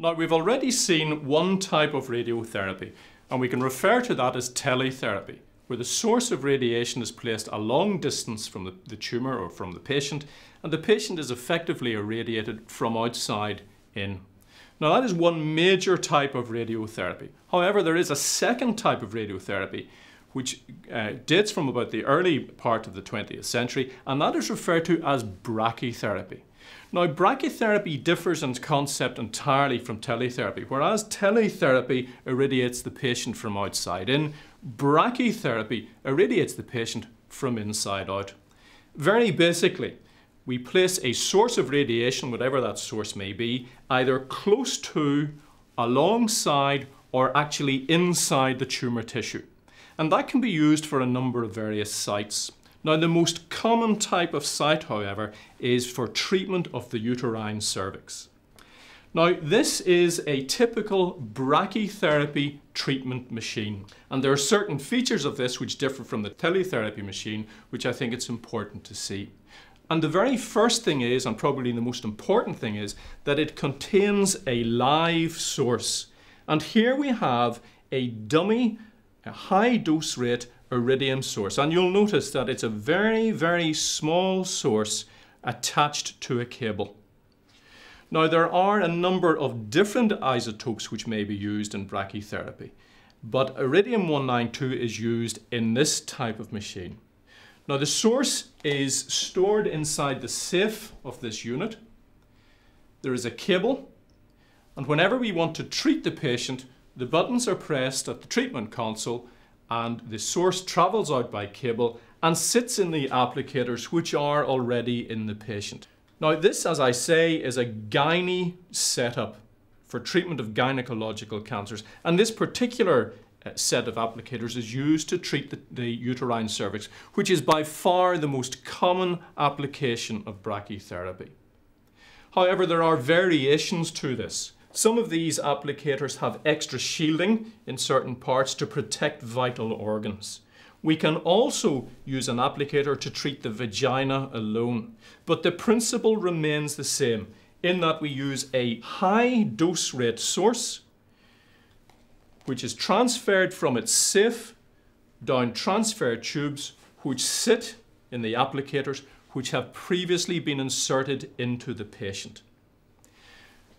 Now, we've already seen one type of radiotherapy, and we can refer to that as teletherapy, where the source of radiation is placed a long distance from the tumour or from the patient, and the patient is effectively irradiated from outside in. Now, that is one major type of radiotherapy. However, there is a second type of radiotherapy which dates from about the early part of the 20th century, and that is referred to as brachytherapy. Now, brachytherapy differs in concept entirely from teletherapy. Whereas teletherapy irradiates the patient from outside in, brachytherapy irradiates the patient from inside out. Very basically, we place a source of radiation, whatever that source may be, either close to, alongside, or actually inside the tumour tissue. And that can be used for a number of various sites. Now, the most common type of site, however, is for treatment of the uterine cervix. Now, this is a typical brachytherapy treatment machine, and there are certain features of this which differ from the teletherapy machine, which I think it's important to see. And the very first thing is, and probably the most important thing is, that it contains a live source. And here we have a dummy, a high dose rate Iridium source, and you'll notice that it's a very, very small source attached to a cable. Now, there are a number of different isotopes which may be used in brachytherapy, but Iridium-192 is used in this type of machine. Now, the source is stored inside the safe of this unit. There is a cable, and whenever we want to treat the patient, the buttons are pressed at the treatment console, and the source travels out by cable and sits in the applicators which are already in the patient. Now, this, as I say, is a gynae setup for treatment of gynecological cancers, and this particular set of applicators is used to treat the uterine cervix, which is by far the most common application of brachytherapy. However, there are variations to this. Some of these applicators have extra shielding in certain parts to protect vital organs. We can also use an applicator to treat the vagina alone, but the principle remains the same in that we use a high dose rate source which is transferred from its safe down transfer tubes which sit in the applicators which have previously been inserted into the patient.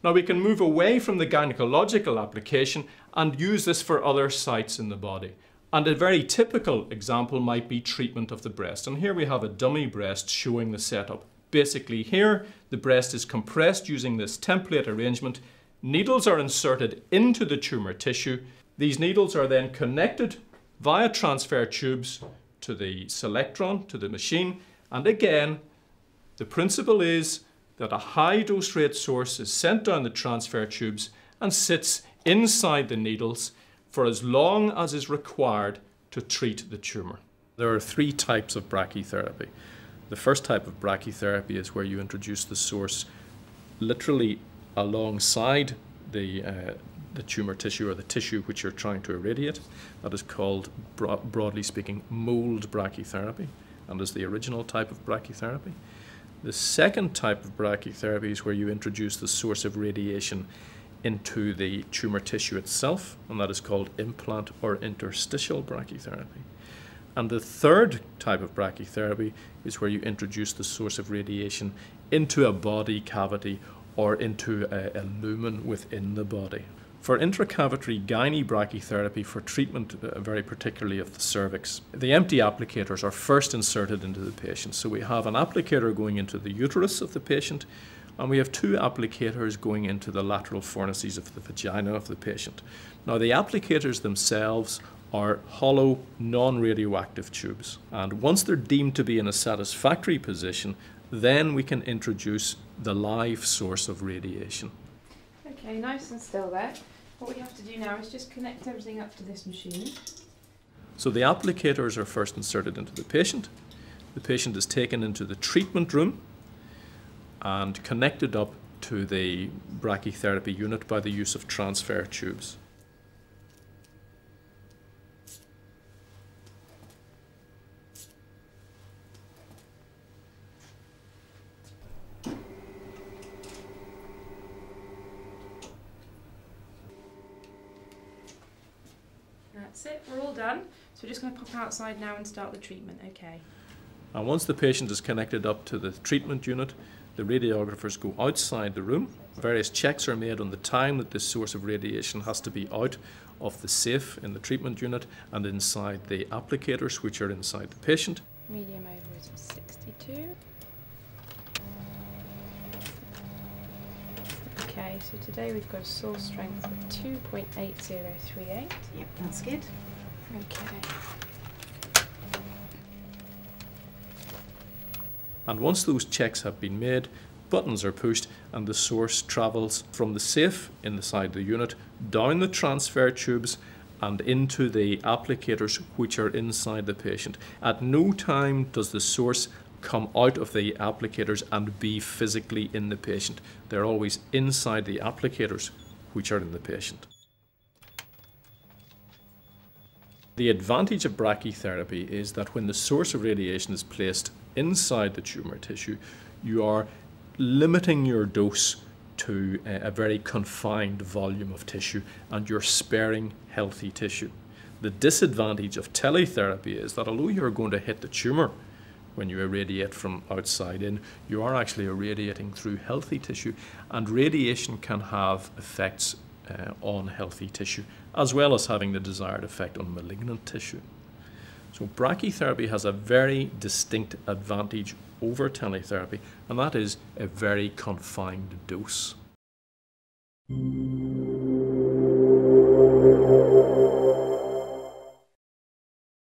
Now, we can move away from the gynecological application and use this for other sites in the body. And a very typical example might be treatment of the breast. And here we have a dummy breast showing the setup. Basically here, the breast is compressed using this template arrangement. Needles are inserted into the tumour tissue. These needles are then connected via transfer tubes to the selectron, to the machine. And again, the principle is that a high dose rate source is sent down the transfer tubes and sits inside the needles for as long as is required to treat the tumour. There are three types of brachytherapy. The first type of brachytherapy is where you introduce the source literally alongside the tumour tissue or the tissue which you're trying to irradiate. That is called, broadly speaking, mould brachytherapy, and is the original type of brachytherapy. The second type of brachytherapy is where you introduce the source of radiation into the tumour tissue itself, and that is called implant or interstitial brachytherapy. And the third type of brachytherapy is where you introduce the source of radiation into a body cavity or into a lumen within the body. For intracavitary gynae brachytherapy for treatment very particularly of the cervix, the empty applicators are first inserted into the patient. So we have an applicator going into the uterus of the patient, and we have two applicators going into the lateral fornices of the vagina of the patient. Now, the applicators themselves are hollow, non-radioactive tubes, and once they're deemed to be in a satisfactory position, then we can introduce the live source of radiation. Okay, nice and still there. What we have to do now is just connect everything up to this machine. So the applicators are first inserted into the patient. The patient is taken into the treatment room and connected up to the brachytherapy unit by the use of transfer tubes. That's it, we're all done. So we're just going to pop outside now and start the treatment, okay. And once the patient is connected up to the treatment unit, the radiographers go outside the room. Various checks are made on the time that this source of radiation has to be out of the safe in the treatment unit and inside the applicators, which are inside the patient. Medium ovaries was 62. Okay, so today we've got a saw strength of 2.8038. Yep, that's good. Okay. And once those checks have been made, buttons are pushed and the source travels from the safe inside the unit down the transfer tubes and into the applicators, which are inside the patient. At no time does the source come out of the applicators and be physically in the patient. They're always inside the applicators, which are in the patient. The advantage of brachytherapy is that when the source of radiation is placed inside the tumour tissue, you are limiting your dose to a very confined volume of tissue and you're sparing healthy tissue. The disadvantage of teletherapy is that although you're going to hit the tumour when you irradiate from outside in, you are actually irradiating through healthy tissue, and radiation can have effects on healthy tissue as well as having the desired effect on malignant tissue. So brachytherapy has a very distinct advantage over teletherapy, and that is a very confined dose.